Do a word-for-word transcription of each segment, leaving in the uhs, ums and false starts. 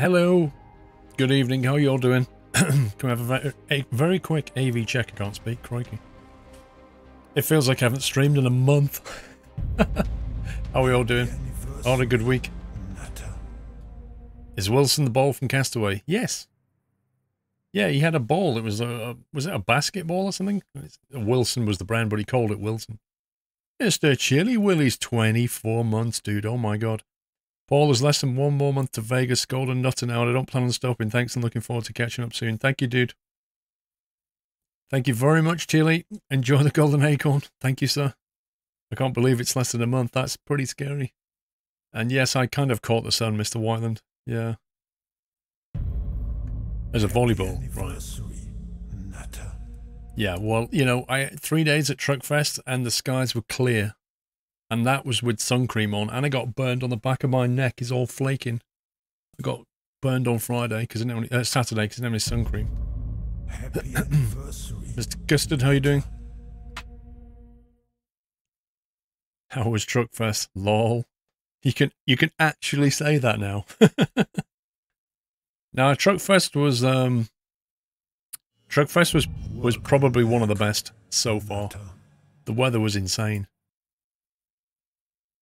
Hello. Good evening. How are you all doing? Can we have a, a very quick A V check? I can't speak. Crikey. It feels like I haven't streamed in a month. How are we all doing? All a good week. Is Wilson the ball from Castaway? Yes. Yeah, he had a ball. It was a, a was it a basketball or something? Wilson was the brand, but he called it Wilson. Mister Chilly Willy's twenty-four months, dude. Oh my god. Paul, there's less than one more month to Vegas. Golden Nutter now, and I don't plan on stopping. Thanks and looking forward to catching up soon. Thank you, dude. Thank you very much, Chilly. Enjoy the Golden Acorn. Thank you, sir. I can't believe it's less than a month. That's pretty scary. And yes, I kind of caught the sun, Mister Whiteland. Yeah. As a volleyball, right? Yeah, well, you know, I three days at Truckfest and the skies were clear. And that was with sun cream on, and I got burned on the back of my neck. It's all flaking. I got burned on Friday because I didn't have any, uh, Saturday because I didn't have any sun cream. Happy anniversary. Mister Custard, how you doing? How was Truckfest? Lol. You can you can actually say that now. Now, Truckfest was um. Truckfest was was probably one of the best so far. The weather was insane.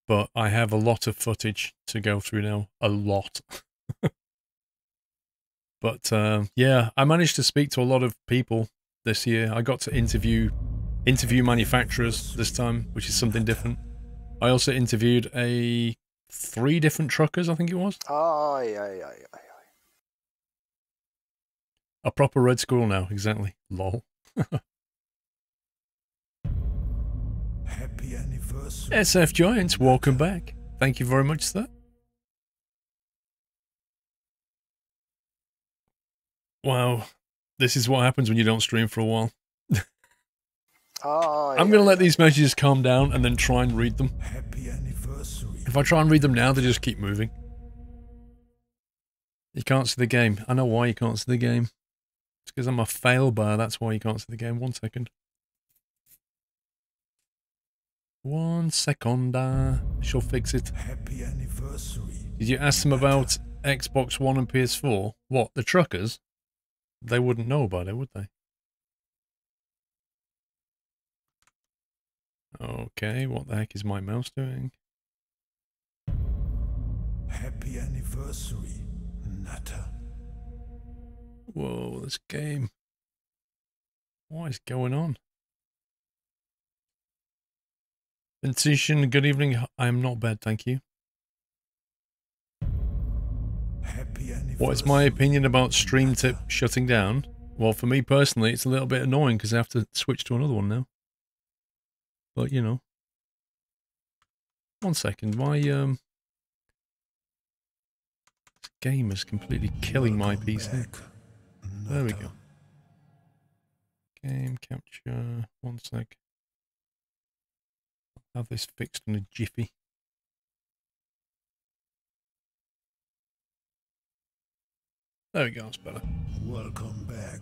But I have a lot of footage to go through now. A lot. But, um, yeah, I managed to speak to a lot of people this year. I got to interview interview manufacturers this time, which is something different. I also interviewed a three different truckers, I think it was. Aye, aye, aye, aye. A proper red squirrel now, exactly. Lol. Happy anniversary. S F Giants, welcome back. Thank you very much, sir. Wow. This is what happens when you don't stream for a while. Oh, I'm yeah. going to let these messages calm down and then try and read them. Happy anniversary. If I try and read them now, they just keep moving. You can't see the game. I know why you can't see the game. It's because I'm a fail bar. That's why you can't see the game. One second. One second, I shall fix it. Happy anniversary. Did you ask them about Xbox One and P S four? What, the truckers? They wouldn't know about it, would they? Okay, what the heck is my mouse doing? Happy anniversary, Nutter. Whoa, this game. What is going on? Vincition, good evening. I am not bad, thank you. Happy what is my opinion about StreamTip shutting down? Well, for me personally, it's a little bit annoying because I have to switch to another one now. But, you know. One second, my um, this game is completely killing my P C. There we go. Game capture, one sec. Have this fixed in a jiffy. There we go, that's better. Welcome back,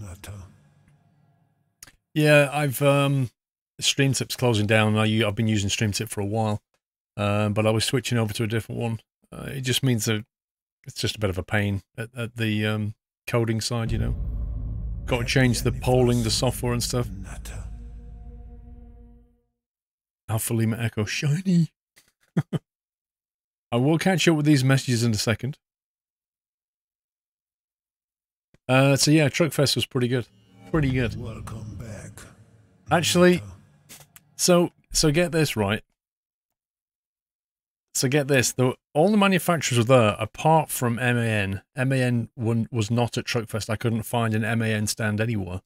Nutter. Yeah, I've um, StreamTip's closing down. I, I've been using StreamTip for a while, um, but I was switching over to a different one. Uh, it just means that it's just a bit of a pain at, at the um, coding side, you know. Got to change the polling, the software, and stuff. Nutter. Alpha Lima Echo, shiny. I will catch up with these messages in a second. Uh, so yeah, Truckfest was pretty good. Pretty good. Welcome back. Actually, so so get this right. So get this. The, all the manufacturers were there apart from MAN. MAN was not at Truckfest. I couldn't find an MAN stand anywhere.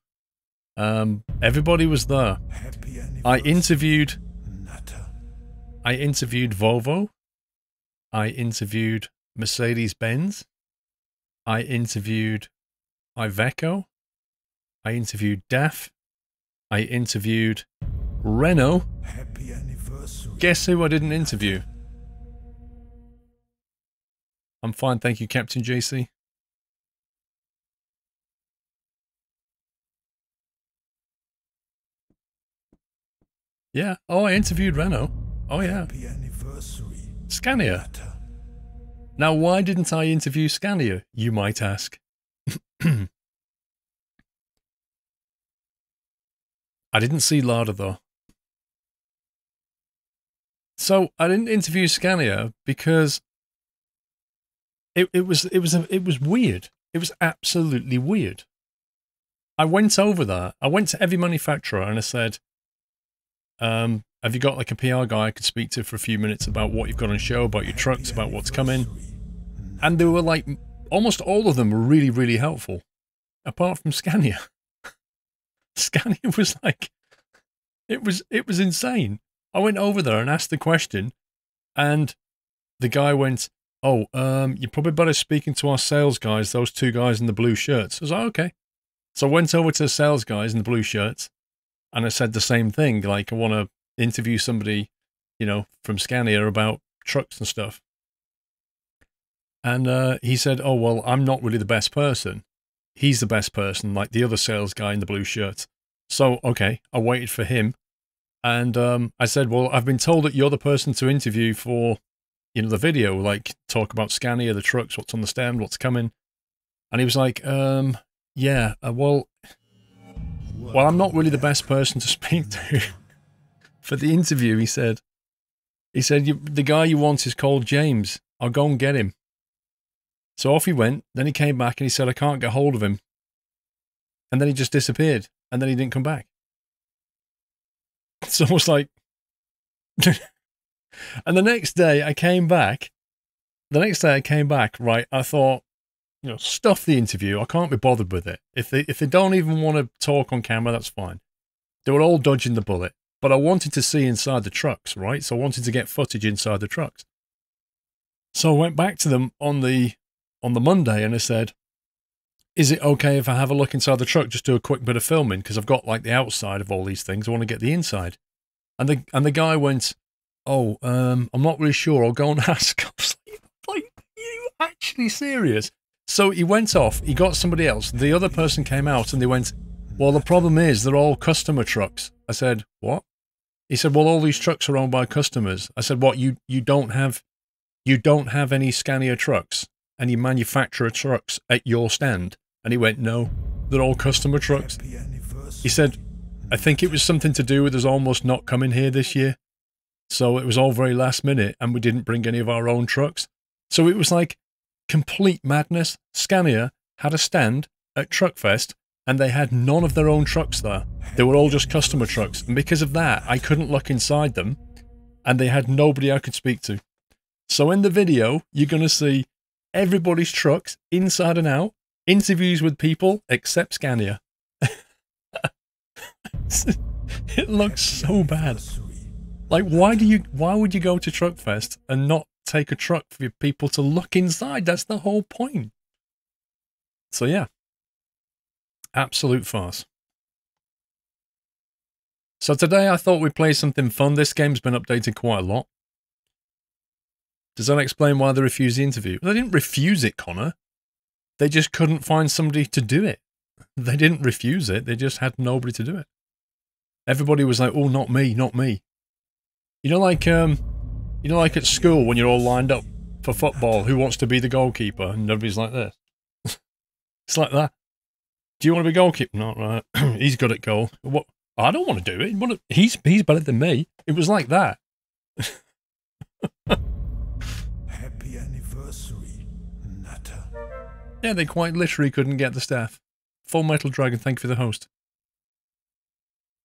Um, everybody was there. Happy I interviewed... I interviewed Volvo, I interviewed Mercedes Benz, I interviewed Iveco, I interviewed D A F, I interviewed Renault. Happy anniversary. Guess who I didn't interview? I'm fine, thank you, Captain J C. Yeah, oh, I interviewed Renault. Oh yeah. Happy anniversary. Scania. Now, why didn't I interview Scania, you might ask? I didn't see Lada, though. So I didn't interview Scania because it, it was it was a, it was weird. It was absolutely weird. I went over that. I went to every manufacturer and I said, um, have you got like a P R guy I could speak to for a few minutes about what you've got on show, about your trucks, about what's coming? And they were like, almost all of them were really, really helpful, apart from Scania. Scania was like, it was, it was insane. I went over there and asked the question and the guy went, oh, um, you're probably better speaking to our sales guys, those two guys in the blue shirts. I was like, okay. So I went over to the sales guys in the blue shirts and I said the same thing. Like, I want to interview somebody, you know, from Scania about trucks and stuff. And uh, he said, oh, well, I'm not really the best person. He's the best person, like the other sales guy in the blue shirt. So, okay, I waited for him. And um, I said, well, I've been told that you're the person to interview for, you know, the video, like talk about Scania, the trucks, what's on the stand, what's coming. And he was like, um, yeah, uh, well, well, I'm not really the best person to speak to for the interview, he said. He said, you, the guy you want is called James. I'll go and get him. So off he went. Then he came back and he said, I can't get hold of him. And then he just disappeared. And then he didn't come back. It's almost like, and the next day I came back, the next day I came back, right, I thought, you know, stuff the interview, I can't be bothered with it. If they, if they don't even want to talk on camera, that's fine. They were all dodging the bullet, but I wanted to see inside the trucks, right? So I wanted to get footage inside the trucks. So I went back to them on the, on the Monday and I said, is it okay if I have a look inside the truck, just do a quick bit of filming? Because I've got like the outside of all these things. I want to get the inside. And the, and the guy went, oh, um, I'm not really sure. I'll go and ask. I was like, like, are you actually serious? So he went off. He got somebody else. The other person came out and they went, well, the problem is they're all customer trucks. I said, what? He said, well, all these trucks are owned by customers. I said, what? You, you don't have, you don't have any Scania trucks and you manufacture trucks at your stand? And he went, no, they're all customer trucks. He said, I think it was something to do with us almost not coming here this year. So it was all very last minute and we didn't bring any of our own trucks. So it was like complete madness. Scania had a stand at Truckfest and they had none of their own trucks there. They were all just customer trucks. And because of that, I couldn't look inside them and they had nobody I could speak to. So in the video, you're going to see everybody's trucks inside and out. Interviews with people except Scania. It looks so bad. Like, why do you? Why would you go to Truckfest and not take a truck for your people to look inside? That's the whole point. So yeah, absolute farce. So today I thought we'd play something fun. This game's been updated quite a lot. Does that explain why they refused the interview? They didn't refuse it, Connor. They just couldn't find somebody to do it. They didn't refuse it. They just had nobody to do it. Everybody was like, oh, not me, not me. You know, like, um, you know, like at school when you're all lined up for football, who wants to be the goalkeeper? And everybody's like this. It's like that. Do you want to be goalkeeper? Not right. He's good at goal. What? I don't want to do it. He's, he's better than me. It was like that. Happy anniversary, Nutter. Yeah, they quite literally couldn't get the staff. Full Metal Dragon, thank you for the host.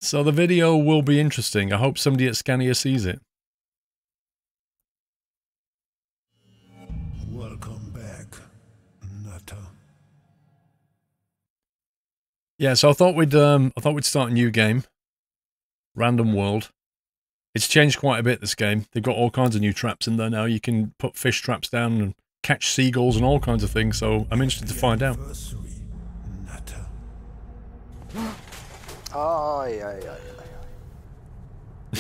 So the video will be interesting. I hope somebody at Scania sees it. Welcome back, Nutter. Yeah, so I thought we'd um, I thought we'd start a new game, Random World. It's changed quite a bit. This game, they've got all kinds of new traps in there now. You can put fish traps down and catch seagulls and all kinds of things, so I'm interested to find out. Aye, aye, aye,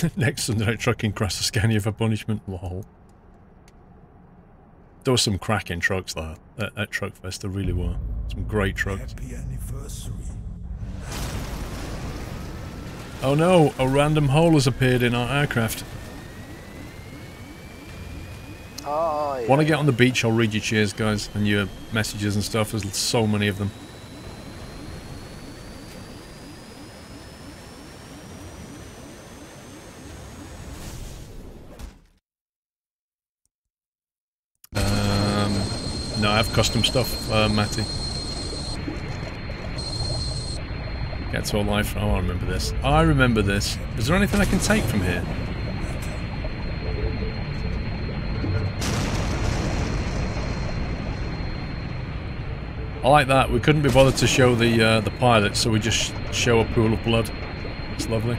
aye. Next Sunday, trucking crashed a Scania for punishment. Lol. There were some cracking trucks there at, at Truckfest, there really were. Some great trucks. Happy anniversary. Oh no, a random hole has appeared in our aircraft. Oh, yeah. When I get on the beach, I'll read your cheers, guys, and your messages and stuff. There's so many of them. Um, no, I have custom stuff, uh, Matty. That's all life. Oh, I remember this. I remember this. Is there anything I can take from here? I like that. We couldn't be bothered to show the uh, the pilot, so we just show a pool of blood. It's lovely.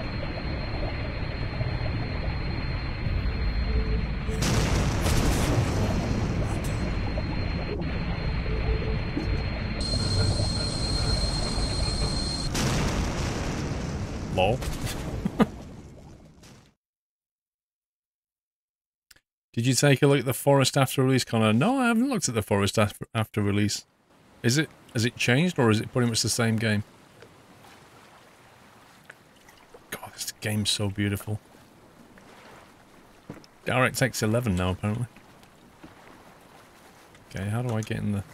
Did you take a look at The Forest after release, Connor? No, I haven't looked at The Forest after, after release. Is it, has it changed, or is it pretty much the same game? God, this game's so beautiful. DirectX eleven now, apparently. Okay, how do I get in the...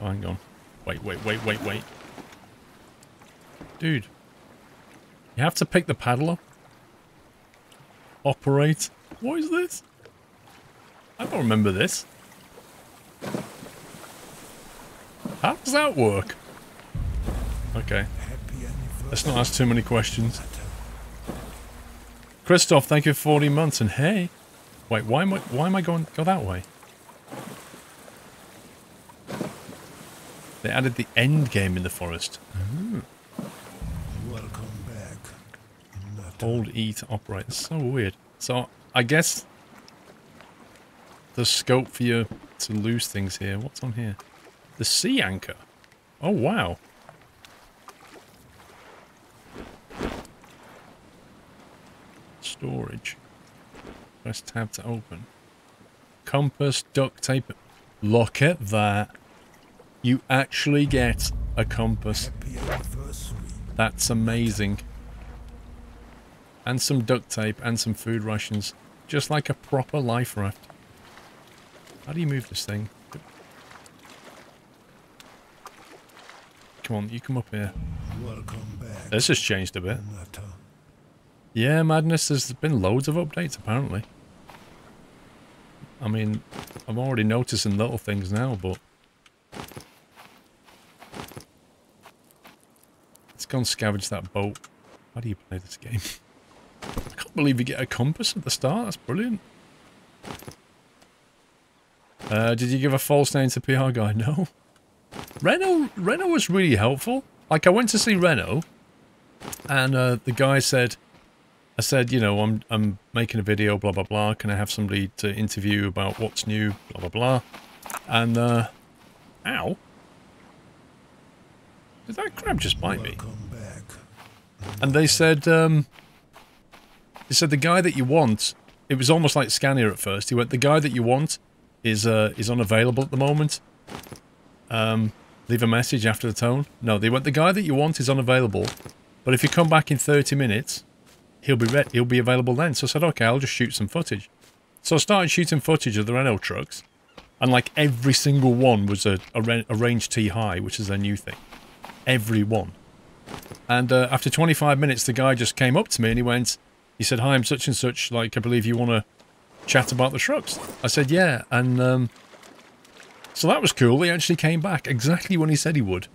Oh, hang on. Wait, wait, wait, wait, wait. Dude. You have to pick the paddle up. Operate. What is this? I don't remember this. How does that work? Okay. Let's not ask too many questions. Christoph, thank you for forty months, and hey. Wait, why am I why am I going go that way? They added the end game in The Forest. Mm-hmm. Hold E to operate. It's so weird. So I guess there's scope for you to lose things here. What's on here? The sea anchor. Oh wow. Storage. Press tab to open. Compass, duct tape. Look at that. You actually get a compass. That's amazing. And some duct tape and some food rations. Just like a proper life raft. How do you move this thing? Come on, you come up here. Welcome back. This has changed a bit. Yeah, Madness, there's been loads of updates apparently. I mean, I'm already noticing little things now, but... Let's go and scavenge that boat. How do you play this game? I can't believe you get a compass at the start. That's brilliant. Uh, did you give a false name to P R guy? No. Renault, Renault was really helpful. Like, I went to see Renault, and uh, the guy said, I said, you know, I'm, I'm making a video, blah, blah, blah. Can I have somebody to interview about what's new, blah, blah, blah. And, uh, ow. Did that crab just bite me? And they said, um... He said the guy that you want, it was almost like Scania at first. He went, the guy that you want is uh, is unavailable at the moment. Um, leave a message after the tone. No, they went, the guy that you want is unavailable, but if you come back in thirty minutes, he'll be re he'll be available then. So I said, okay, I'll just shoot some footage. So I started shooting footage of the Renault trucks, and like every single one was a, a, a Range T high, which is their new thing. Every one. And uh, after twenty-five minutes, the guy just came up to me and he went, he said, hi, I'm such and such, like, I believe you want to chat about the trucks. I said, yeah, and um, so that was cool. He actually came back exactly when he said he would.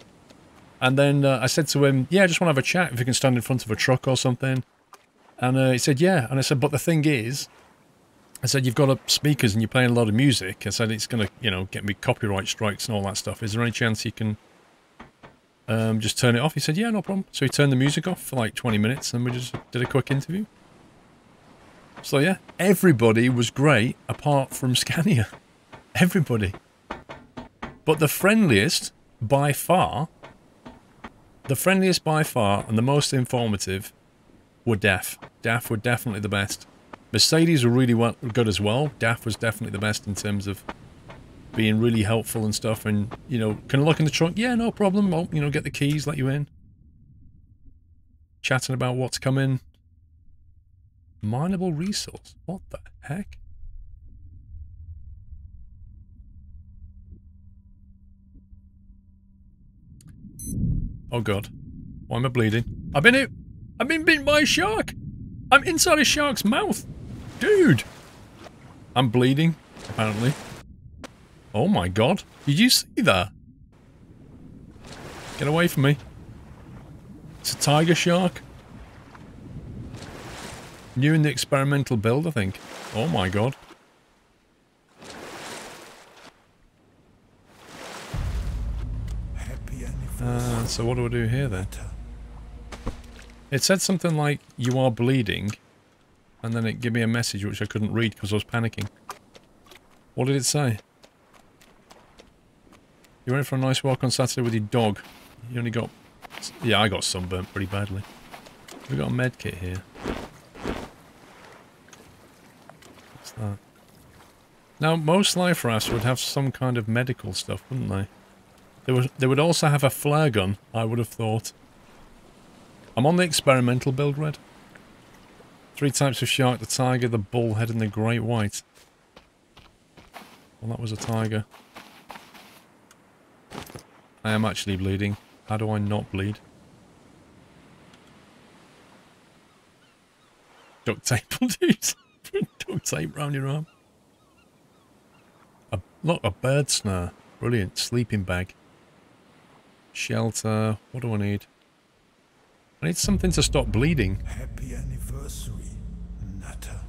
And then uh, I said to him, yeah, I just want to have a chat if you can stand in front of a truck or something. And uh, he said, yeah. And I said, but the thing is, I said, you've got up speakers and you're playing a lot of music. I said, it's going to, you know, get me copyright strikes and all that stuff. Is there any chance you can um, just turn it off? He said, yeah, no problem. So he turned the music off for like twenty minutes and we just did a quick interview. So yeah, everybody was great apart from Scania. Everybody. But the friendliest by far, the friendliest by far and the most informative were D A F. D A F were definitely the best. Mercedes were really well, good as well. D A F was definitely the best in terms of being really helpful and stuff. And, you know, can I look in the trunk? Yeah, no problem. I'll, you know, get the keys, let you in. Chatting about what's coming. Mineable resource. What the heck? Oh god. Why am I bleeding? I've been hit. I've been bitten by a shark. I'm inside a shark's mouth. Dude. I'm bleeding, apparently. Oh my god. Did you see that? Get away from me. It's a tiger shark. New in the experimental build, I think. Oh my god. Uh, so what do I do here then? It said something like, you are bleeding. And then it gave me a message which I couldn't read because I was panicking. What did it say? You went for a nice walk on Saturday with your dog. You only got... Yeah, I got sunburnt pretty badly. We got a med kit here. What's that? Now, most life rafts would have some kind of medical stuff, wouldn't they? They would, they would also have a flare gun, I would have thought. I'm on the experimental build, Red. Three types of shark, the tiger, the bullhead, and the great white. Well, that was a tiger. I am actually bleeding. How do I not bleed? Duct tape will do. Duct tape round your arm. A, look, a bird snare. Brilliant. Sleeping bag. Shelter. What do I need? I need something to stop bleeding. Happy anniversary, Nutter.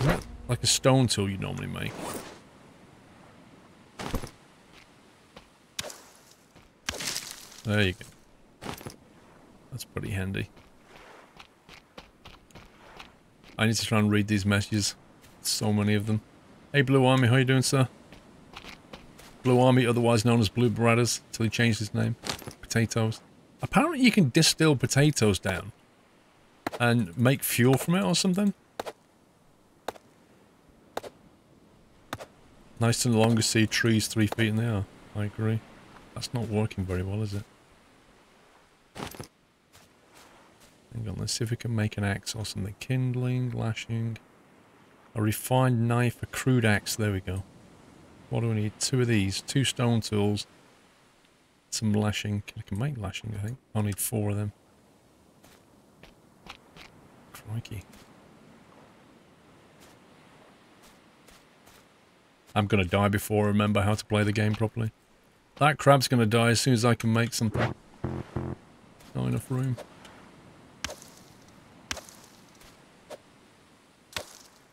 Is that like a stone tool you normally make? There you go. That's pretty handy. I need to try and read these messages. So many of them. Hey Blue Army, how you doing, sir? Blue Army, otherwise known as Blue Bradders, till he changed his name. Potatoes. Apparently you can distill potatoes down and make fuel from it or something. Nice to no longer see trees three feet in the air. I agree. That's not working very well, is it? Hang on, let's see if we can make an axe or something. Kindling, lashing, a refined knife, a crude axe. There we go. What do we need? Two of these. Two stone tools. Some lashing. I can make lashing, I think. I'll need four of them. Crikey. I'm going to die before I remember how to play the game properly. That crab's going to die as soon as I can make something. Not enough room.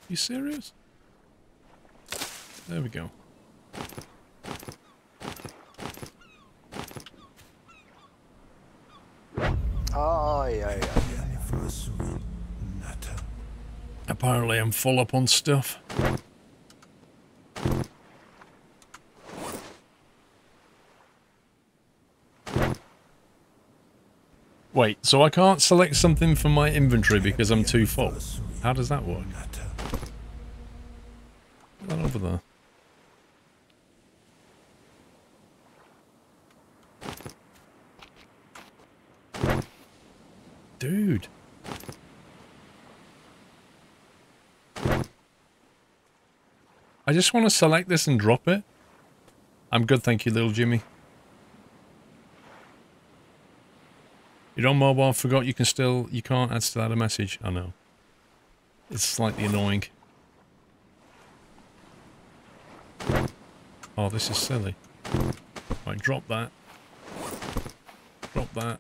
You serious? There we go. Oh, yeah, yeah, yeah. Apparently I'm full up on stuff. Wait, so I can't select something from my inventory because I'm too full. How does that work? Put that over there. Dude. I just want to select this and drop it. I'm good, thank you, little Jimmy. You're on mobile, forgot you can still... You can't add to that a message. I know. It's slightly annoying. Oh, this is silly. Right, drop that. Drop that.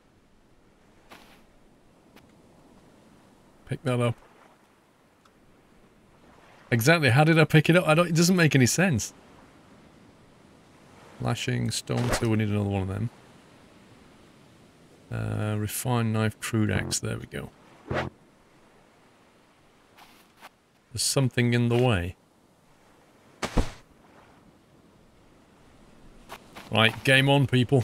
Pick that up. Exactly. How did I pick it up? I don't. It doesn't make any sense. Lashing stone two. We need another one of them. Uh, refined knife, crude axe. There we go. There's something in the way. Right, game on, people.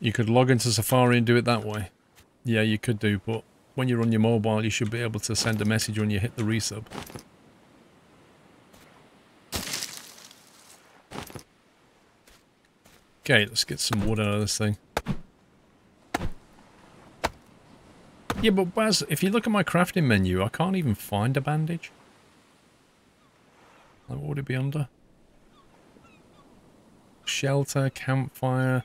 You could log into Safari and do it that way. Yeah, you could do, but when you're on your mobile, you should be able to send a message when you hit the resub. Okay, let's get some wood out of this thing. Yeah, but Baz, if you look at my crafting menu, I can't even find a bandage. Like, what would it be under? Shelter, campfire,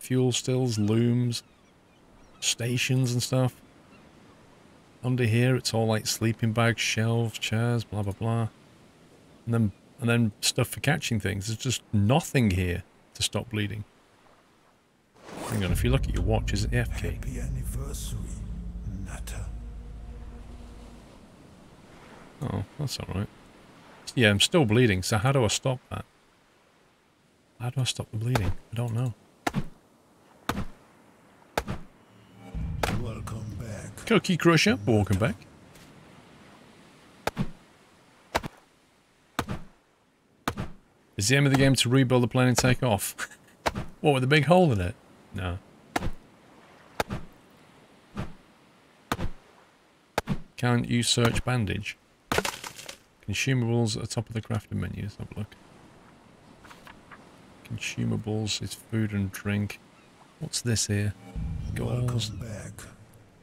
fuel stills, looms, stations and stuff. Under here, it's all like sleeping bags, shelves, chairs, blah, blah, blah. And then, and then stuff for catching things. There's just nothing here to stop bleeding. Hang on, if you look at your watch, is it the F key? Happy anniversary, Nutter. Oh, that's alright. Yeah, I'm still bleeding, so how do I stop that? How do I stop the bleeding? I don't know. Welcome back. Cookie Crusher, welcome back. Is the aim of the game to rebuild the plane and take off? What, with a big hole in it? No. Can't you search bandage? Consumables at the top of the crafting menu. Let's have a look. Consumables is food and drink. What's this here? Gauze.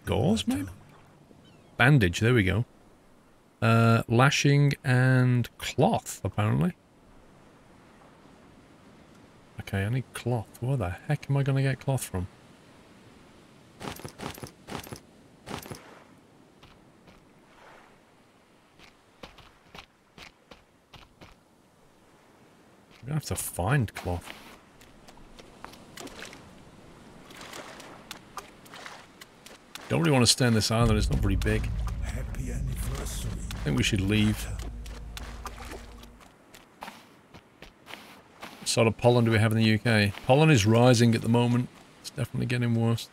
Gauze, maybe? Bandage, there we go. Uh, lashing and cloth, apparently. Okay, I need cloth. Where the heck am I going to get cloth from? I'm going to have to find cloth. Don't really want to stay on this island. It's not very big. Happy anniversary. I think we should leave. What sort of pollen do we have in the U K? Pollen is rising at the moment. It's definitely getting worse.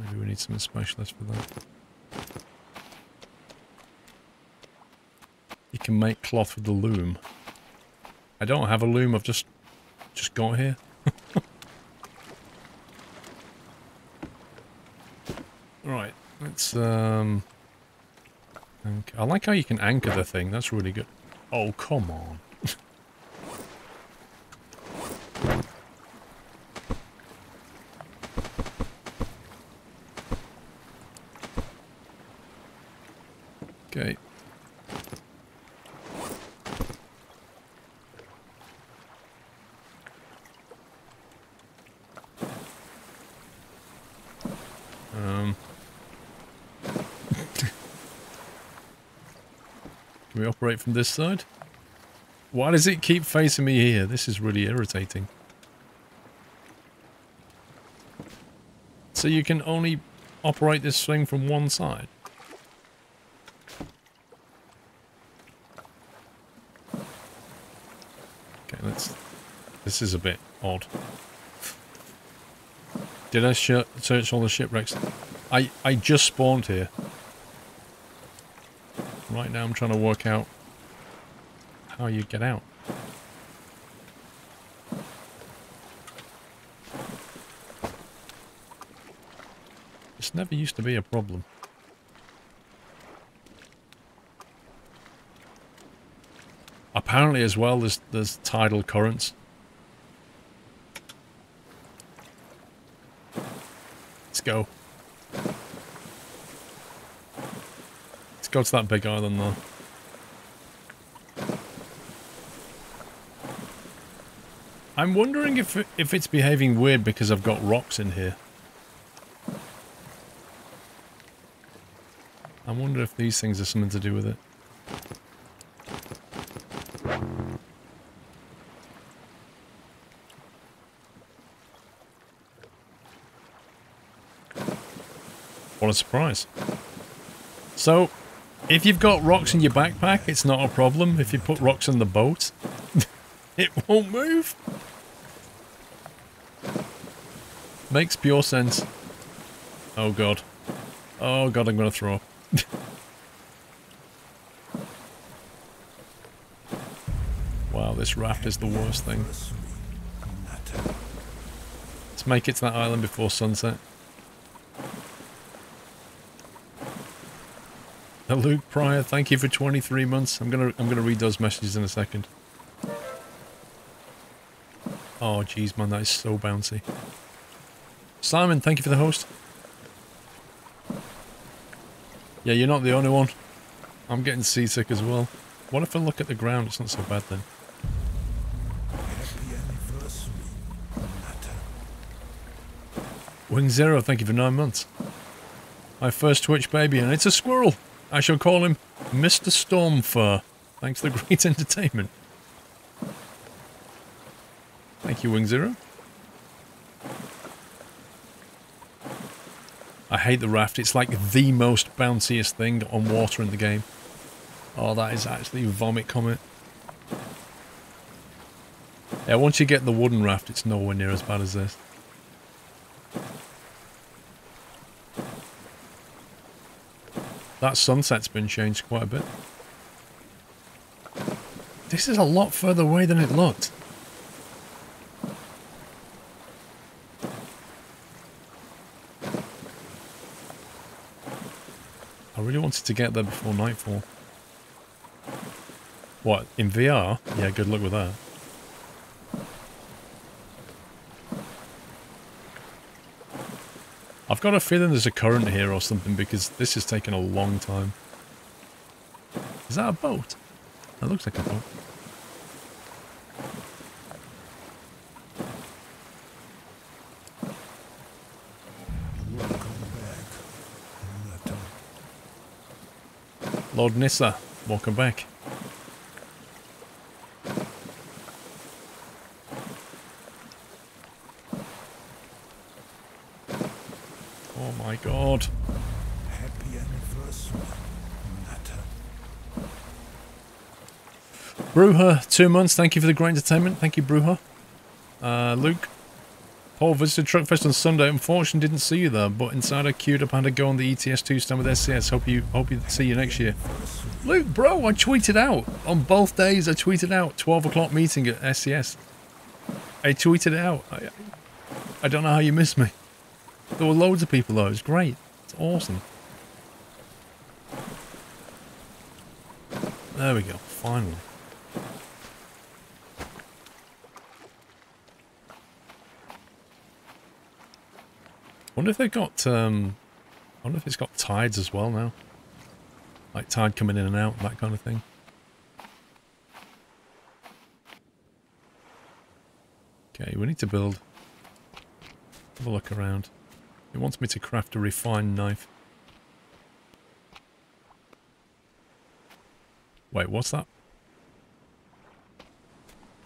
Maybe we need some specialists for that. You can make cloth with the loom. I don't have a loom, I've just just got here. Right, let's um anchor. I like how you can anchor the thing, that's really good. Oh, come on. Okay. Operate from this side. Why does it keep facing me here? This is really irritating. So you can only operate this thing from one side. Okay, let's... This is a bit odd. Did I search all the shipwrecks? I, I just spawned here. Right now I'm trying to work out how you get out. This never used to be a problem. Apparently as well there's, there's tidal currents. Let's go. Go to that big island though. I'm wondering if it, if it's behaving weird because I've got rocks in here. I wonder if these things are something to do with it. What a surprise. So if you've got rocks in your backpack, it's not a problem. If you put rocks in the boat, it won't move. Makes pure sense. Oh god. Oh god, I'm gonna throw up. Wow, this raft is the worst thing. Let's make it to that island before sunset. Luke Pryor, thank you for twenty-three months. I'm gonna I'm gonna read those messages in a second. Oh, jeez, man, that is so bouncy. Simon, thank you for the host. Yeah, you're not the only one. I'm getting seasick as well. What if I look at the ground? It's not so bad then. Happy anniversary, Nutter. Wing Zero, thank you for nine months. My first Twitch baby, and it's a squirrel. I shall call him Mister Stormfur. Thanks for the great entertainment. Thank you, Wing Zero. I hate the raft. It's like the most bounciest thing on water in the game. Oh, that is actually vomit comet. Yeah, once you get the wooden raft, it's nowhere near as bad as this. That sunset's been changed quite a bit. This is a lot further away than it looked. I really wanted to get there before nightfall. What, in V R? Yeah, good luck with that. I've got a feeling there's a current here or something because this is taking a long time. Is that a boat? That looks like a boat. Welcome back. Lord Nissa, welcome back. God. Happy anniversary, Nutter. Bruja, two months. Thank you for the great entertainment. Thank you, Bruja. Uh, Luke. Paul visited Truckfest on Sunday. Unfortunately, didn't see you there, but Insider queued up and had a go on the E T S two stand with S C S. Hope you, hope you see you next year. Luke, bro, I tweeted out. On both days, I tweeted out twelve o'clock meeting at S C S. I tweeted it out. I, I don't know how you missed me. There were loads of people though, it was great. It's awesome. There we go, finally. Wonder if they've got um I wonder if it's got tides as well now. Like tide coming in and out, that kind of thing. Okay, we need to build. Have a look around. It wants me to craft a refined knife. Wait, what's that?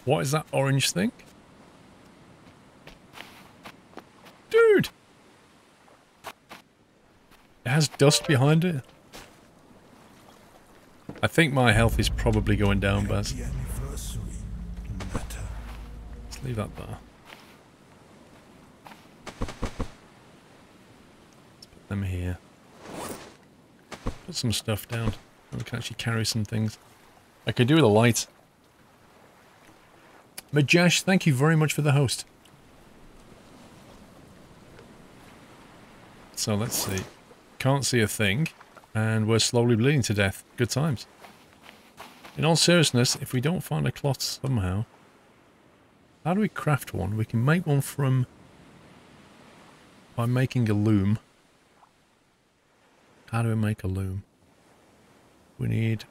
What is that orange thing? Dude! It has dust behind it. I think my health is probably going down, Baz. Let's leave that there. Them here. Put some stuff down. We can actually carry some things. I could do with a light. Majesh, thank you very much for the host. So let's see. Can't see a thing, and we're slowly bleeding to death. Good times. In all seriousness, if we don't find a cloth somehow, how do we craft one? We can make one from by making a loom. How do we make a loom? We need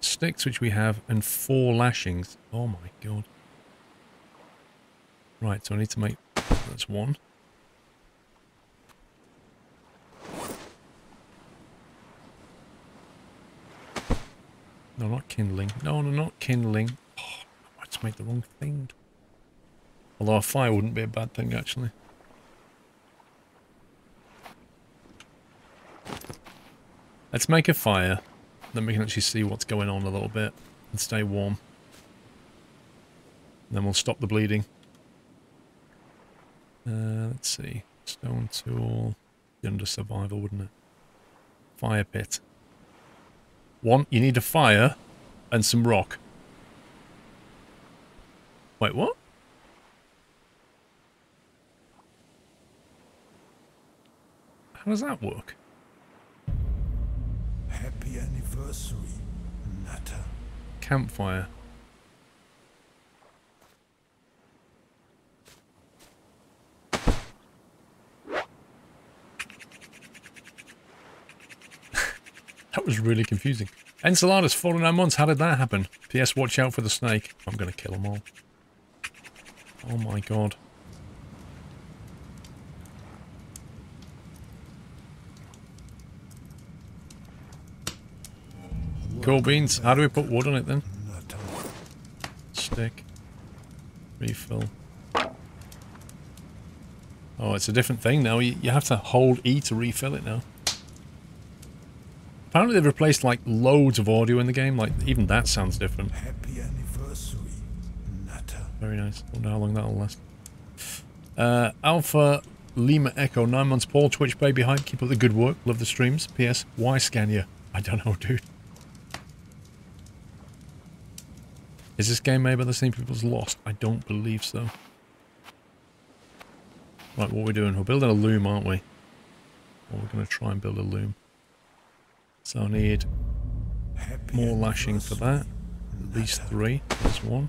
sticks, which we have, and four lashings. Oh my god. Right, so I need to make... that's one. No, not kindling. No, no, not kindling. Oh, I just made the wrong thing. Although a fire wouldn't be a bad thing, actually. Let's make a fire, then we can actually see what's going on a little bit and stay warm. And then we'll stop the bleeding. Uh, let's see. Stone tool. Under survival, wouldn't it? Fire pit. One, you need a fire and some rock. Wait, what? How does that work? Happy anniversary, Nutter. Campfire. That was really confusing. Enceladus, four and nine months. How did that happen? P S. Watch out for the snake. I'm going to kill them all. Oh my god. Cool beans. How do we put wood on it then? Stick. Refill. Oh, it's a different thing now. You, you have to hold E to refill it now. Apparently they've replaced like loads of audio in the game. Like even that sounds different. Happy anniversary, Nutter. Very nice. Wonder how long that'll last. Uh, Alpha Lima Echo, nine months. Paul, Twitch baby hype. Keep up the good work. Love the streams. P S. Why Scania? I don't know, dude. Is this game made by the same people as Lost? I don't believe so. Right, what are we doing? We're building a loom, aren't we? Well, we're going to try and build a loom. So I need more lashing for that. At least three. There's one.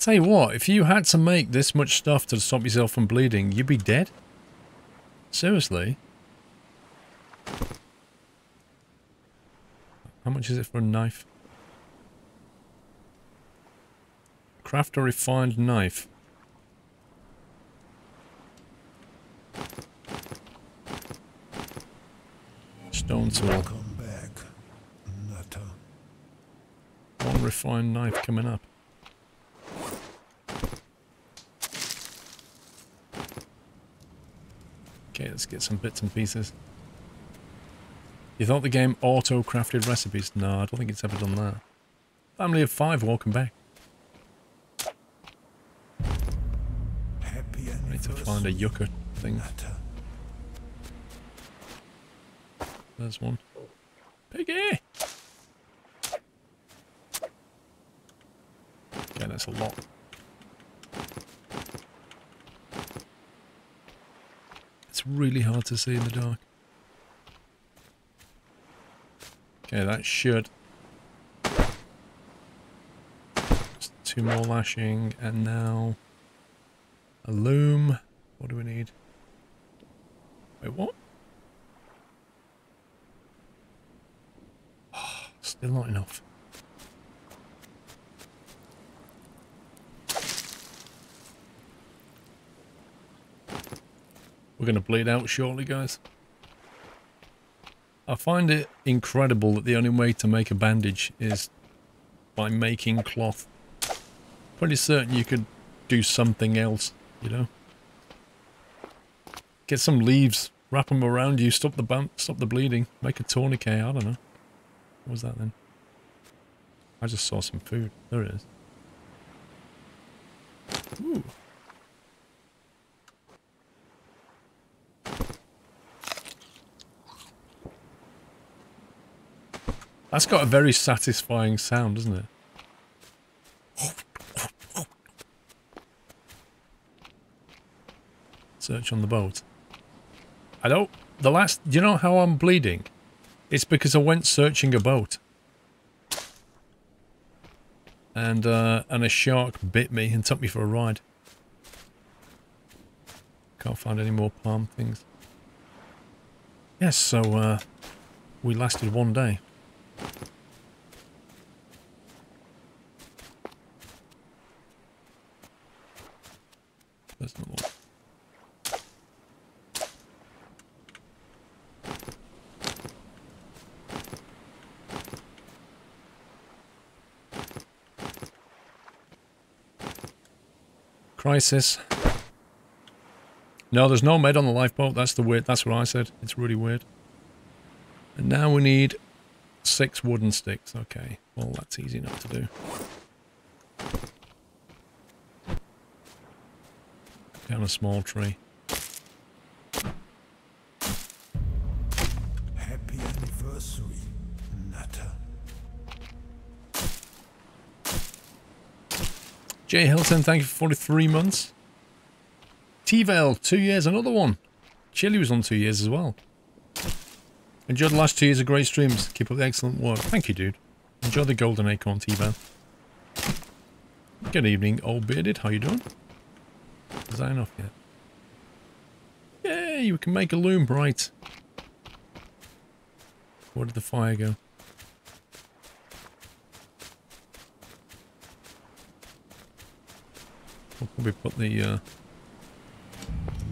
Tell you what, if you had to make this much stuff to stop yourself from bleeding, you'd be dead. Seriously? How much is it for a knife? Craft a refined knife. Stone tool. One refined knife coming up. Okay, let's get some bits and pieces. You thought the game auto-crafted recipes? No, I don't think it's ever done that. Family of five, welcome back. Happy I need to find a yucca thing. There's one. Piggy! Okay, that's a lot. It's really hard to see in the dark. Okay, that should. Just two more lashing, and now a loom. What do we need? Wait, what? Oh, still not enough. We're going to bleed out shortly, guys. I find it incredible that the only way to make a bandage is by making cloth. Pretty certain you could do something else, you know? Get some leaves, wrap them around you, stop the bump, stop the bleeding, make a tourniquet, I don't know. What was that then? I just saw some food. There it is. Ooh. That's got a very satisfying sound, doesn't it? Search on the boat. I don't... The last... You know how I'm bleeding? It's because I went searching a boat. And, uh, and a shark bit me and took me for a ride. Can't find any more palm things. Yes, so, uh, we lasted one day. That's not all. Crisis. No, there's no med on the lifeboat. That's the weird. That's what I said. It's really weird. And now we need six wooden sticks. Okay, well that's easy enough to do. Down a small tree. Happy anniversary, Nutter. Jay Hilton, thank you for forty-three months. T-Vale, two years, another one. Chili was on two years as well. Enjoyed the last two years of great streams. Keep up the excellent work. Thank you, dude. Enjoy the Golden Acorn, T-Vale. Good evening, old bearded. How you doing? design off yet. Yay, we can make a loom bright. Where did the fire go? We'll probably put the, uh...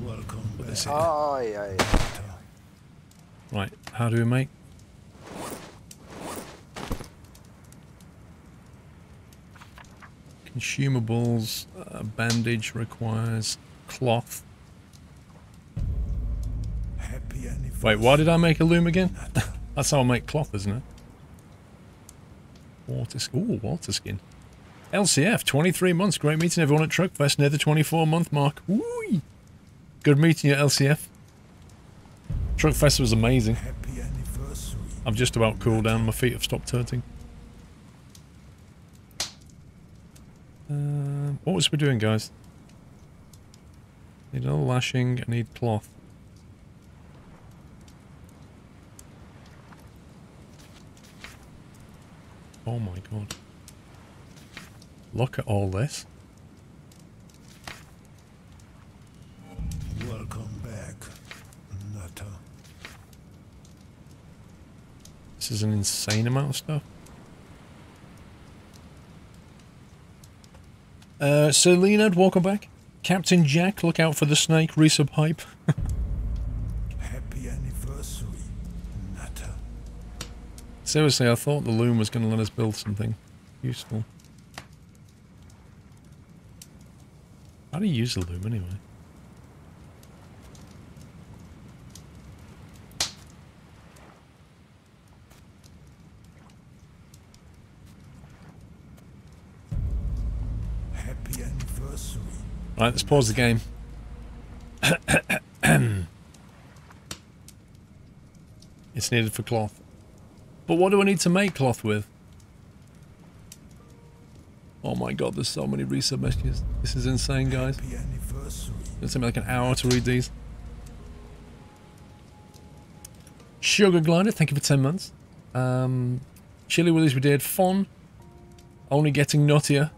Welcome put this in. Oh, yeah, yeah. Right, how do we make? Consumables, uh, bandage requires cloth. Happy anniversary. Wait, why did I make a loom again? That's how I make cloth, isn't it? Water, ooh, water skin. L C F, twenty-three months. Great meeting everyone at Truckfest near the twenty-four month mark. Woo! Good meeting you at L C F. Truckfest was amazing. Happy anniversary. I've just about cooled down. My feet have stopped hurting. Um, what was we doing, guys? Need another lashing. I need cloth. Oh my god. Look at all this. Welcome back, Nutter. This is an insane amount of stuff. Uh, Sir Leonard, welcome back. Captain Jack, look out for the snake, resub hype. Happy anniversary, Nutter. Seriously, I thought the loom was going to let us build something useful. How do you use the loom anyway? Happy anniversary. Right, let's pause the game. It's needed for cloth. But what do I need to make cloth with? Oh my god, there's so many resub messages. This is insane, guys. It's gonna take me like an hour to read these. Sugar Glider, thank you for ten months. Um, Chili Willies we did. Fun. Only getting nuttier.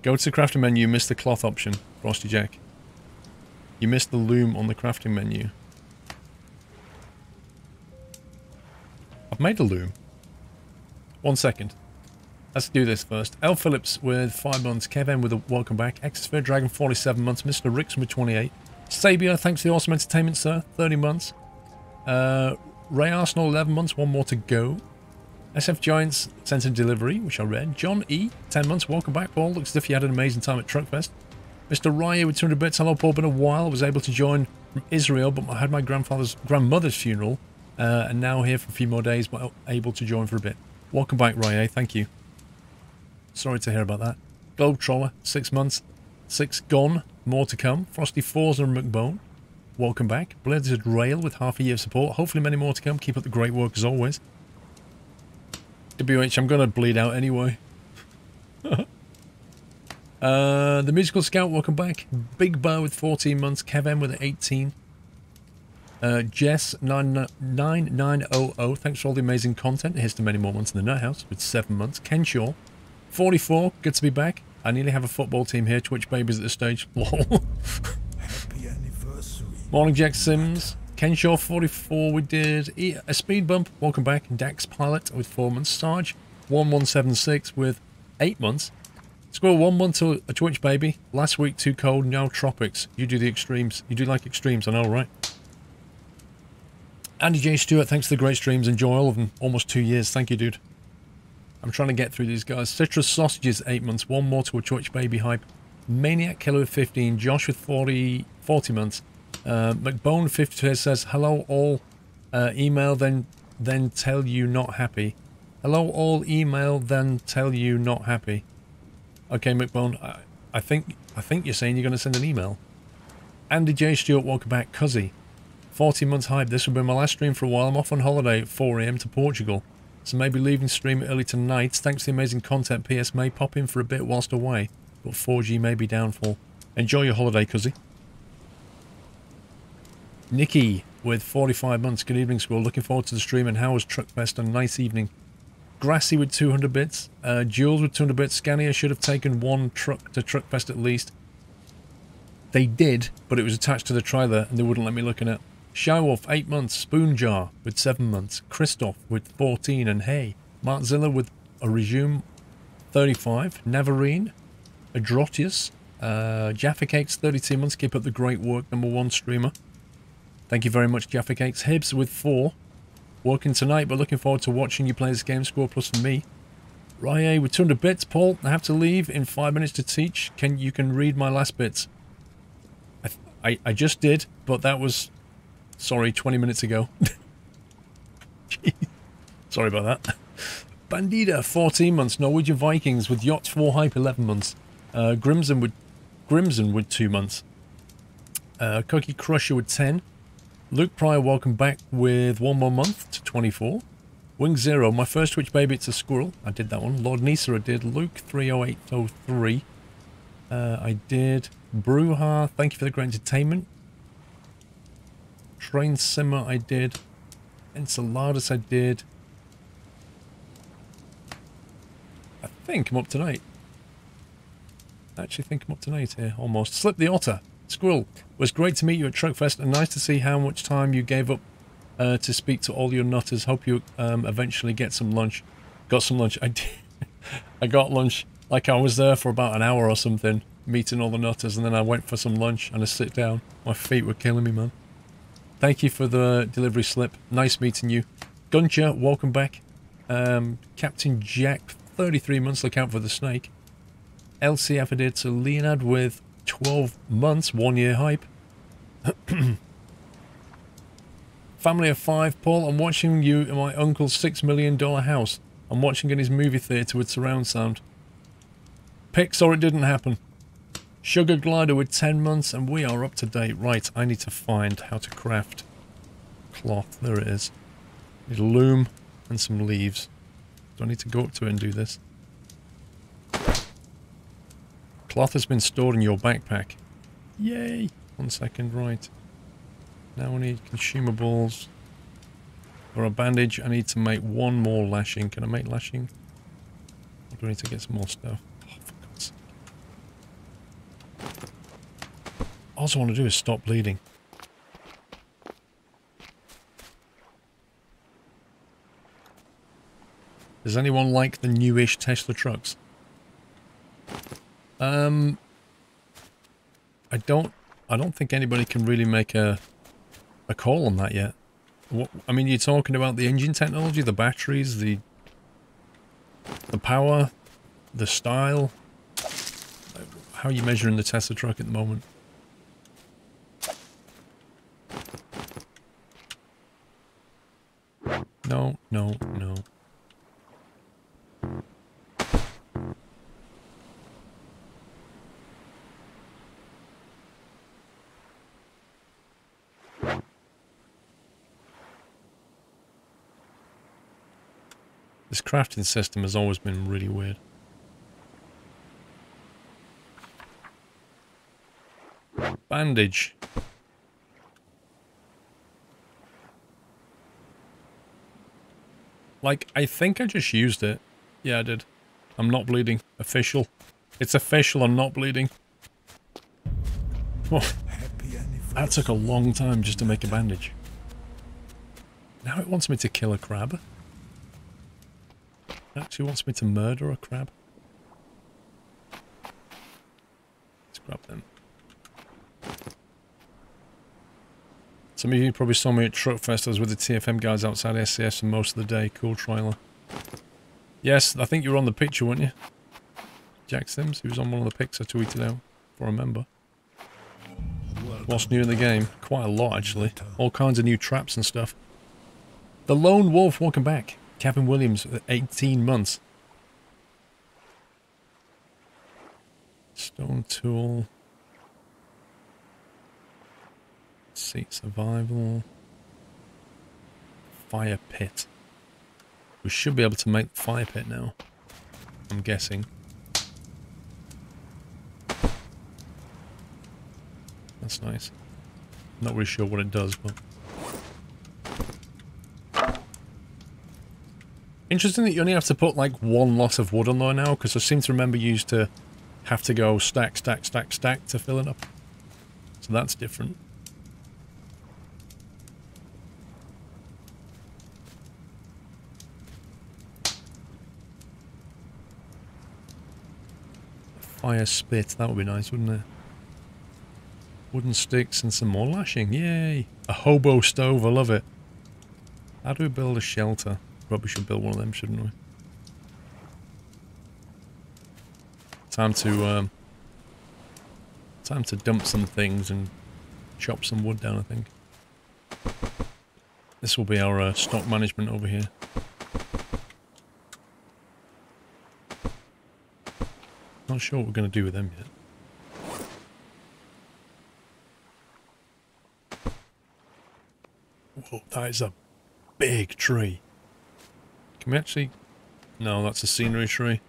Go to the crafting menu, miss the cloth option. Frosty Jack. You missed the loom on the crafting menu. I've made a loom. One second. Let's do this first. L. Phillips with five months. Kevin with a welcome back. Exosphere Dragon, forty-seven months. Mister Rickson with twenty-eight. Sabia, thanks for the awesome entertainment, sir. thirty months. Uh, Ray Arsenal, eleven months. One more to go. S F Giants sent a delivery, which I read. John E, ten months. Welcome back, Paul. Looks as if you had an amazing time at Truckfest. Mister Raya with two hundred bits. Hello, Paul. Been a while. I was able to join from Israel, but I had my grandfather's grandmother's funeral. Uh, and now here for a few more days, but able to join for a bit. Welcome back, Raya. Thank you. Sorry to hear about that. Globetroller, six months. Six gone, more to come. Frosty Forza and McBone, welcome back. Blizzard Rail with half a year of support. Hopefully many more to come. Keep up the great work as always. W H, I'm going to bleed out anyway. uh, the Musical Scout, welcome back. Big Bar with fourteen months. Kevin with eighteen. Uh, Jess, nine nine nine zero zero. Thanks for all the amazing content. Here's to many more months in the Nut House with seven months. Kenshaw. forty-four, good to be back. I nearly have a football team here. Twitch babies at this stage. Lol. Happy anniversary. Morning, Jack Sims. Kenshaw, forty-four, we did. E a speed bump, welcome back. Dax Pilot with four months. Sarge, one one seven six with eight months. Squirrel, one month to a Twitch baby. Last week, too cold, now tropics. You do the extremes. You do like extremes, I know, right? Andy J. Stewart, thanks for the great streams. Enjoy all of them. Almost two years. Thank you, dude. I'm trying to get through these guys. Citrus Sausages, eight months. One more to a Twitch baby hype. Maniac Killer with fifteen. Josh with forty, forty months. Uh, McBone fifty-two says, hello all. Uh, email then then tell you not happy. Hello all. Email then tell you not happy. Okay, McBone, I, I think I think you're saying you're going to send an email. Andy J. Stewart, welcome back. Cuzzy, forty months hype. This will be my last stream for a while. I'm off on holiday at four A M to Portugal. So maybe leaving stream early tonight. Thanks for the amazing content. P S may pop in for a bit whilst away, but four G may be downfall. Enjoy your holiday, cuzzy. Nikki with forty-five months. Good evening, squirrel. Looking forward to the stream and how was Truckfest? A nice evening. Grassy with two hundred bits, uh, Jules with two hundred bits. Scania should have taken one truck to Truckfest at least. They did, but it was attached to the trailer and they wouldn't let me look at it. Shywolf, eight months. Spoon Jar with seven months. Christoph with fourteen. And hey, Martzilla with a resume thirty-five. Navarine, Adrotius, uh, Jaffa Cakes, thirty-two months. Keep up the great work, number one streamer. Thank you very much, Jaffa Cakes. Hibbs with four. Working tonight, but looking forward to watching you play this game. Score plus for me. Rye with two hundred bits. Paul, I have to leave in five minutes to teach. Can you can read my last bits? I I, I just did, but that was, sorry, twenty minutes ago. Sorry about that. Bandida, fourteen months. Norwegian Vikings with Yachts four hype, eleven months. Uh, Grimson with Grimson with two months. Uh, Cookie Crusher with ten. Luke Pryor, welcome back with one more month to twenty-four. Wing Zero, my first Twitch baby, it's a squirrel. I did that one. Lord Nisera did. Luke three oh eight oh three. Uh, I did. Bruha, thank you for the great entertainment. Train Simmer, I did. Enceladus, I did. I think I'm up to date. I actually think I'm up to date here, almost. Slip the Otter. Squirrel, was great to meet you at Truckfest and nice to see how much time you gave up uh, to speak to all your nutters. Hope you um, eventually get some lunch. Got some lunch. I did. I got lunch. Like, I was there for about an hour or something, meeting all the nutters, and then I went for some lunch and a sit down. My feet were killing me, man. Thank you for the delivery slip. Nice meeting you. Gunja, welcome back. Um, Captain Jack, thirty-three months. Look out for the snake. L C F I did to Leonard with twelve months, one year hype. Family of five, Paul. I'm watching you in my uncle's six million dollar house. I'm watching in his movie theater with surround sound. Picks or it didn't happen. Sugar Glider with ten months, and we are up to date. Right, I need to find how to craft cloth. There it is. Need a loom and some leaves. Do I need to go up to it and do this? Cloth has been stored in your backpack. Yay! One second, right. Now we need consumables. For a bandage, I need to make one more lashing. Can I make lashing? Or do I need to get some more stuff? Oh, for God's sake. All I want to do is stop bleeding. Does anyone like the newish Tesla trucks? Um, I don't, I don't think anybody can really make a, a call on that yet. What, I mean, you're talking about the engine technology, the batteries, the, the power, the style. How are you measuring the Tesla truck at the moment? No, no, no. This crafting system has always been really weird. Bandage. Like, I think I just used it. Yeah, I did. I'm not bleeding. Official. It's official, I'm not bleeding. Well, that took a long time just to make a bandage. Now it wants me to kill a crab. Actually wants me to murder a crab. Let's grab them. Some of you probably saw me at Truckfest. I was with the T F M guys outside S C S for most of the day. Cool trailer. Yes, I think you were on the picture, weren't you? Jack Sims, who was on one of the pics I tweeted out, if I remember. What's new in the game? Quite a lot, actually. All kinds of new traps and stuff. The Lone Wolf, welcome back. Kevin Williams, eighteen months. Stone tool. Seat survival. Fire pit. We should be able to make the fire pit now, I'm guessing. That's nice. Not really sure what it does, but... Interesting that you only have to put like one lot of wood on there now, because I seem to remember you used to have to go stack, stack, stack, stack to fill it up. So that's different. Fire spit, that would be nice, wouldn't it? Wooden sticks and some more lashing, yay! A hobo stove, I love it. How do we build a shelter? Probably should build one of them, shouldn't we? Time to, um... time to dump some things and chop some wood down, I think. This will be our uh, stock management over here. Not sure what we're going to do with them yet. Whoa, that is a big tree. Can we actually... No, that's a scenery tree.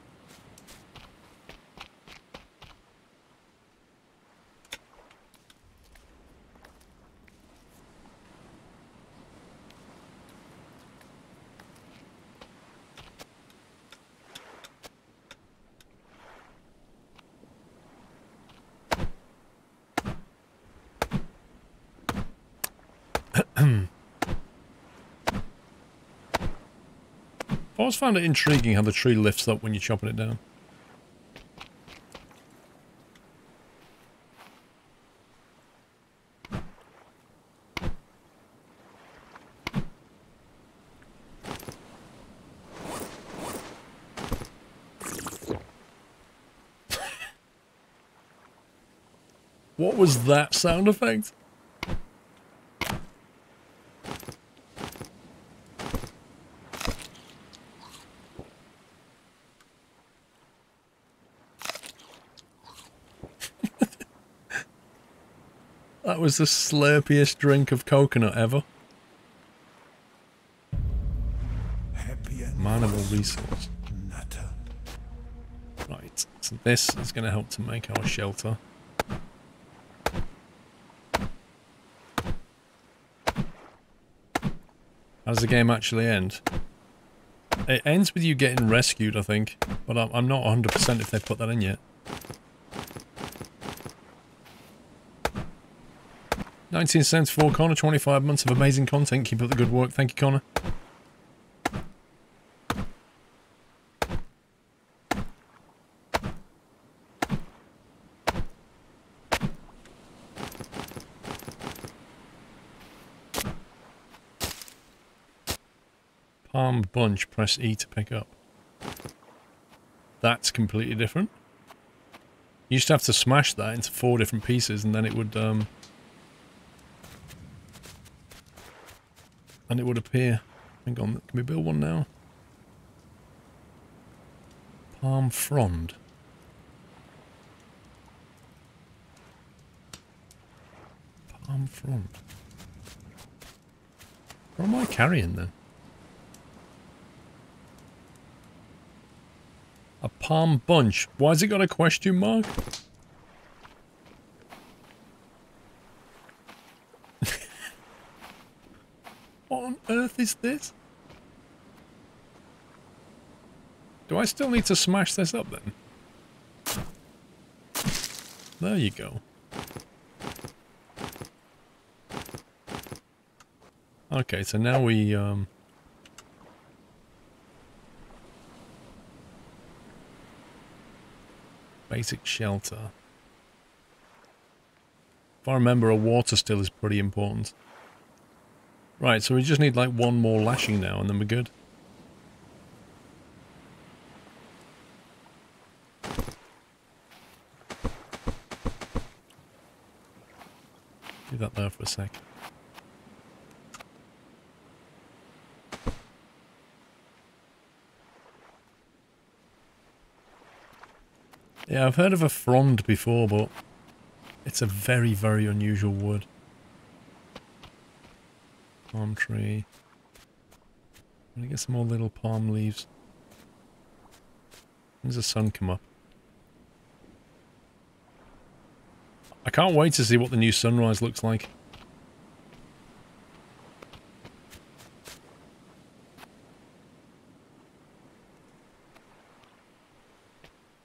I always found it intriguing how the tree lifts up when you're chopping it down. What was that sound effect? That was the slurpiest drink of coconut ever. Mineable resource. Nutter. Right, so this is going to help to make our shelter. How does the game actually end? It ends with you getting rescued, I think. But I'm not one hundred percent if they put that in yet. nineteen seventy-four, Connor, twenty-five months of amazing content. Keep up the good work. Thank you, Connor. Palm bunch, press E to pick up. That's completely different. You used to have to smash that into four different pieces and then it would... Um, And it would appear. Hang on, can we build one now? Palm frond. Palm frond. What am I carrying then? A palm bunch. Why has it got a question mark? Earth is this? Do I still need to smash this up then? There you go. Okay, so now we um basic shelter. If I remember, a water still is pretty important. Right, so we just need like one more lashing now and then we're good. Leave that there for a sec. Yeah, I've heard of a frond before, but it's a very, very unusual wood. Palm tree. I'm gonna get some more little palm leaves. When does the sun come up? I can't wait to see what the new sunrise looks like.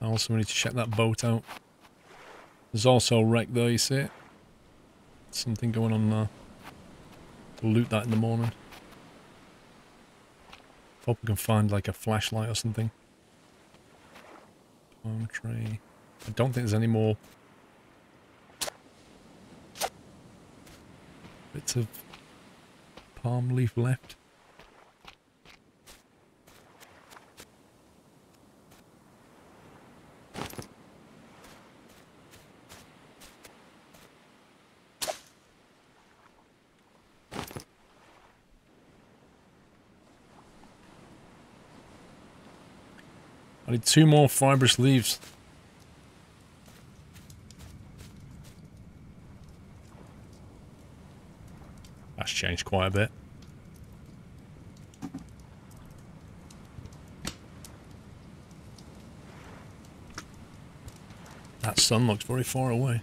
I also need to check that boat out. There's also a wreck there, you see it? Something going on there. We'll loot that in the morning. Hope we can find like a flashlight or something. Palm tree. I don't think there's any more bits of palm leaf left. I need two more fibrous leaves. That's changed quite a bit. That sun looks very far away.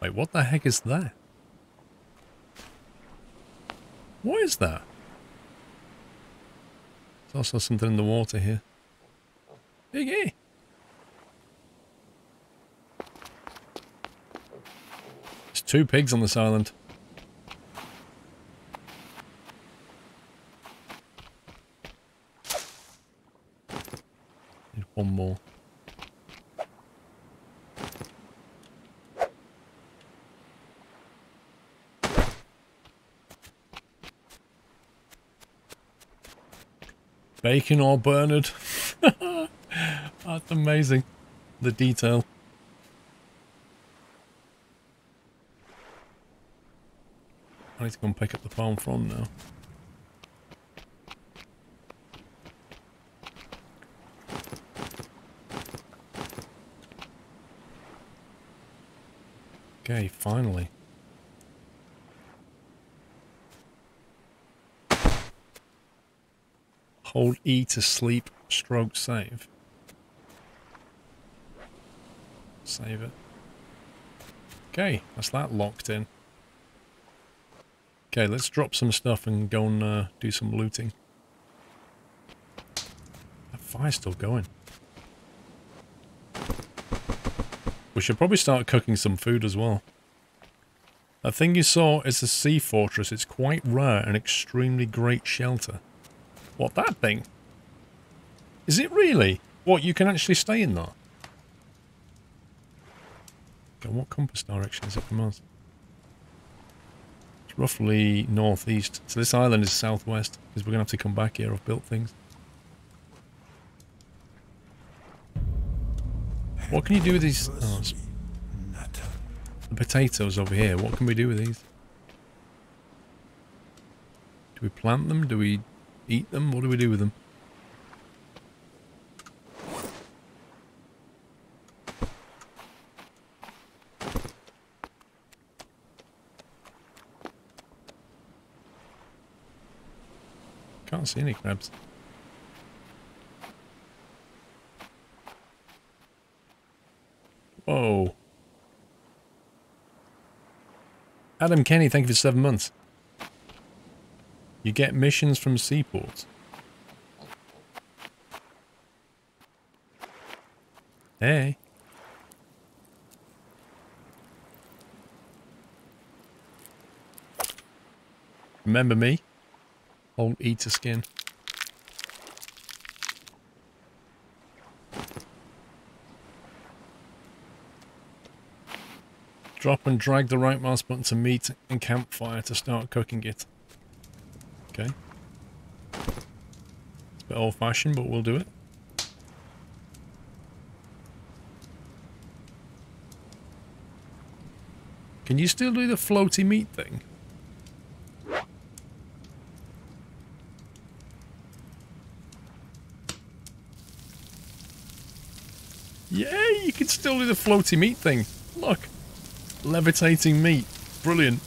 Wait, what the heck is that? What is that? There's also something in the water here. Biggie! There's two pigs on this island. Need one more. Bacon or Bernard. That's amazing. The detail. I need to go and pick up the palm frond now. Okay, finally. Hold E to sleep, stroke save. Save it. Okay, that's that locked in. Okay, let's drop some stuff and go and uh, do some looting. That fire's still going. We should probably start cooking some food as well. That thing you saw is a sea fortress. It's quite rare and extremely great shelter. What, that thing? Is it really? What, you can actually stay in that? Okay, what compass direction is it from us? It's roughly northeast. So this island is southwest, because we're going to have to come back here. I've built things. What can you do with these? Oh, the potatoes over here. What can we do with these? Do we plant them? Do we... eat them? What do we do with them? Can't see any crabs. Whoa. Adam Kenny, thank you for seven months. You get missions from seaports. Hey. Remember me? Old eater skin. Drop and drag the right mouse button to meat and campfire to start cooking it. Okay. It's a bit old-fashioned, but we'll do it. Can you still do the floaty meat thing? Yeah, you can still do the floaty meat thing. Look. Levitating meat. Brilliant.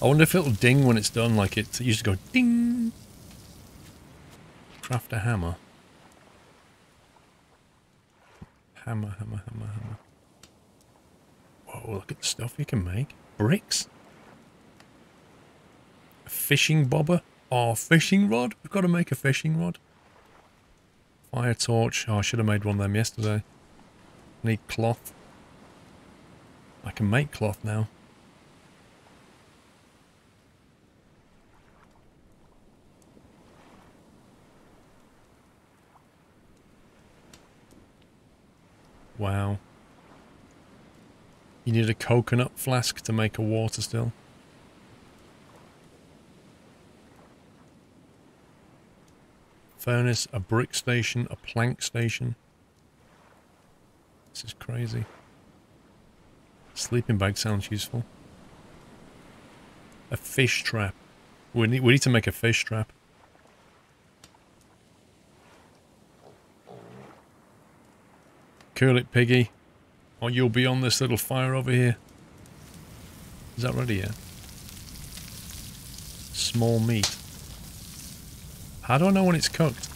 I wonder if it'll ding when it's done, like it, it used to go ding. Craft a hammer. hammer, hammer, hammer, hammer. Whoa, look at the stuff you can make. Bricks. A fishing bobber. Oh, fishing rod. We've got to make a fishing rod. Fire torch. Oh, I should have made one of them yesterday. Need cloth. I can make cloth now. Wow. You need a coconut flask to make a water still. Furnace, a brick station, a plank station. This is crazy. Sleeping bag sounds useful. A fish trap. We need, we need to make a fish trap. Cool it, piggy, or you'll be on this little fire over here. Is that ready yet? Small meat. How do I know when it's cooked?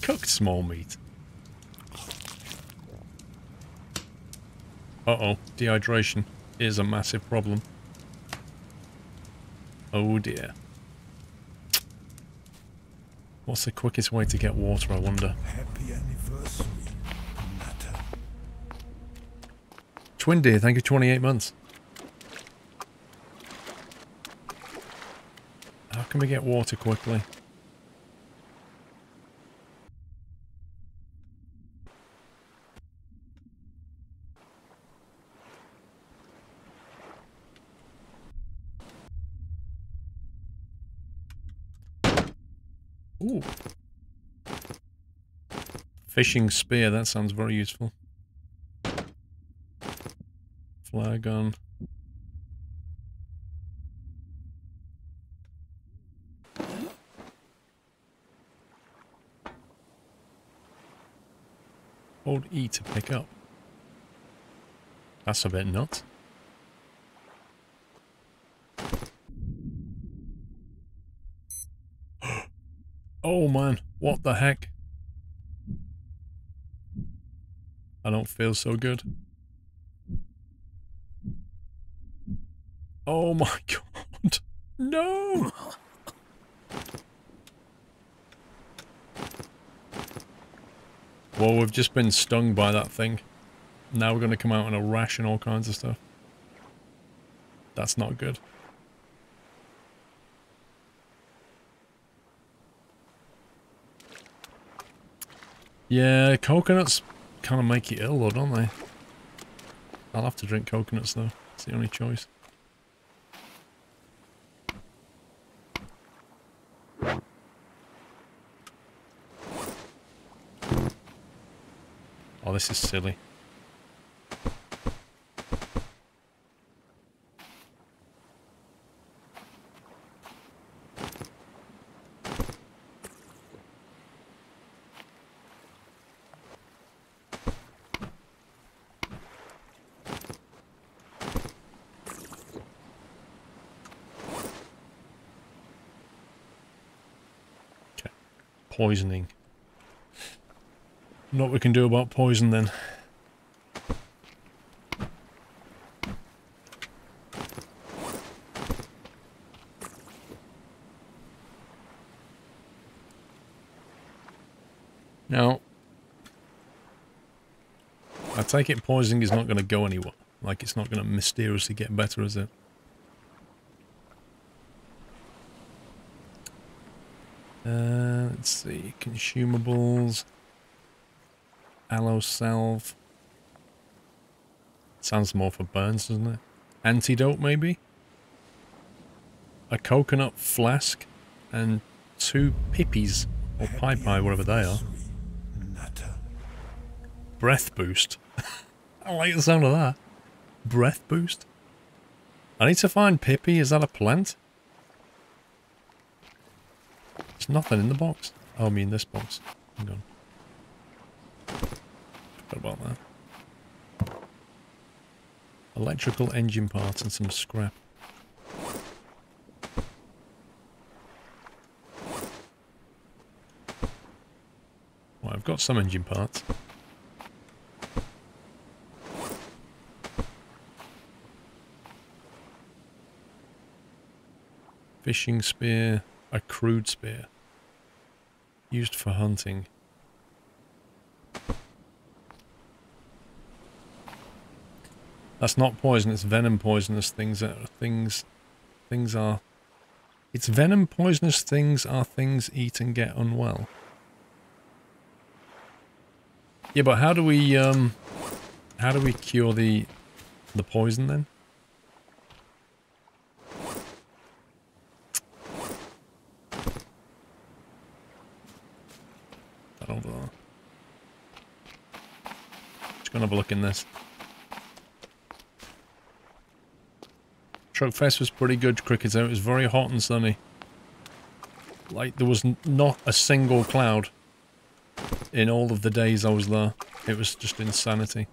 Cooked small meat. Uh-oh, dehydration is a massive problem. Oh dear. What's the quickest way to get water, I wonder? Happy anniversary, Nutter. Twin dear, thank you, twenty-eight months. How can we get water quickly? Ooh. Fishing spear, that sounds very useful. Flare gun. Hold E to pick up. That's a bit nuts. Oh man, what the heck? I don't feel so good. Oh my god. No! Well, we've just been stung by that thing. Now we're gonna come out in a rash and all kinds of stuff. That's not good. Yeah, coconuts kind of make you ill though, don't they? I'll have to drink coconuts though. It's the only choice. Oh, this is silly. Poisoning. Not what we can do about poison then. Now, I take it poisoning is not going to go anywhere. Like, it's not going to mysteriously get better, is it? Uh, let's see, consumables, aloe salve, sounds more for burns, doesn't it? Antidote maybe? A coconut flask and two pippies, or pai pai, whatever they are. Breath boost. I like the sound of that. Breath boost? I need to find pippi, is that a plant? There's nothing in the box. Oh, I mean this box. Hang on. Forgot about that. Electrical engine parts and some scrap. I've got some engine parts. Fishing spear, a crude spear. Used for hunting. That's not poison, it's venom poisonous things that are things things are it's venom poisonous things are things eat and get unwell. Yeah, but how do we um how do we cure the the poison then? Over there. Just gonna have a look in this. Truckfest was pretty good, crickets out. It was very hot and sunny. Like, there was n not a single cloud in all of the days I was there. It was just insanity.